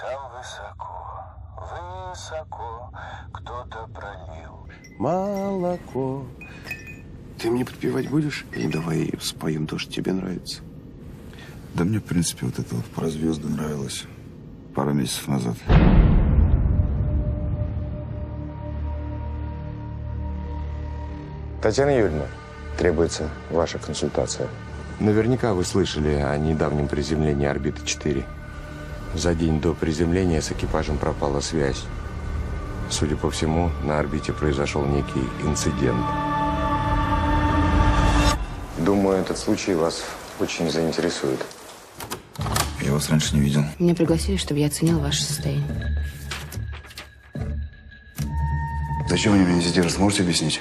Там высоко, высоко кто-то пролил молоко. Ты мне подпевать будешь? И давай споем то, что тебе нравится. Да мне, в принципе, вот это вот про звезды нравилось пару месяцев назад. Татьяна Юрьевна, требуется ваша консультация. Наверняка вы слышали о недавнем приземлении орбиты 4. За день до приземления с экипажем пропала связь. Судя по всему, на орбите произошел некий инцидент. Думаю, этот случай вас очень заинтересует. Я вас раньше не видел. Меня пригласили, чтобы я оценил ваше состояние. Зачем они меня здесь держат? Можете объяснить?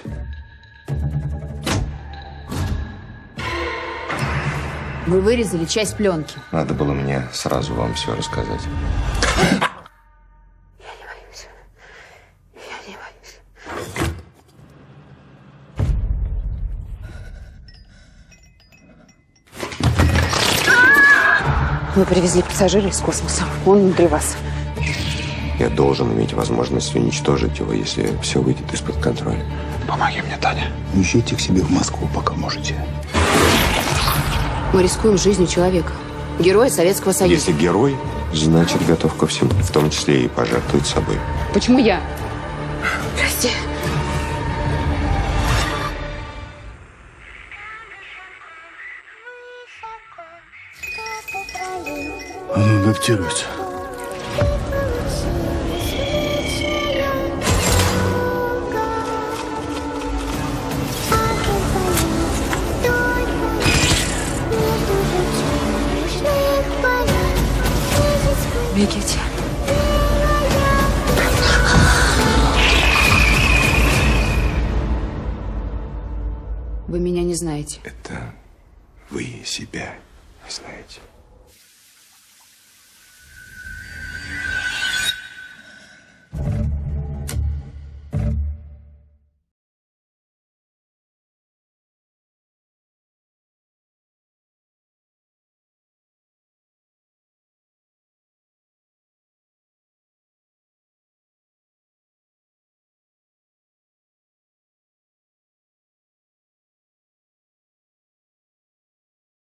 Вы вырезали часть пленки. Надо было мне сразу вам все рассказать. Я не боюсь. Я не боюсь. Мы привезли пассажира из космоса. Он внутри вас. Я должен иметь возможность уничтожить его, если все выйдет из-под контроля. Помоги мне, Таня. Езжайте к себе в Москву, пока можете. Мы рискуем жизнью человека. Герой Советского Союза. Если герой, значит готов ко всему. В том числе и пожертвовать собой. Почему я? Прости. Она адаптируется. Бегите. Вы меня не знаете. Это вы себя не знаете.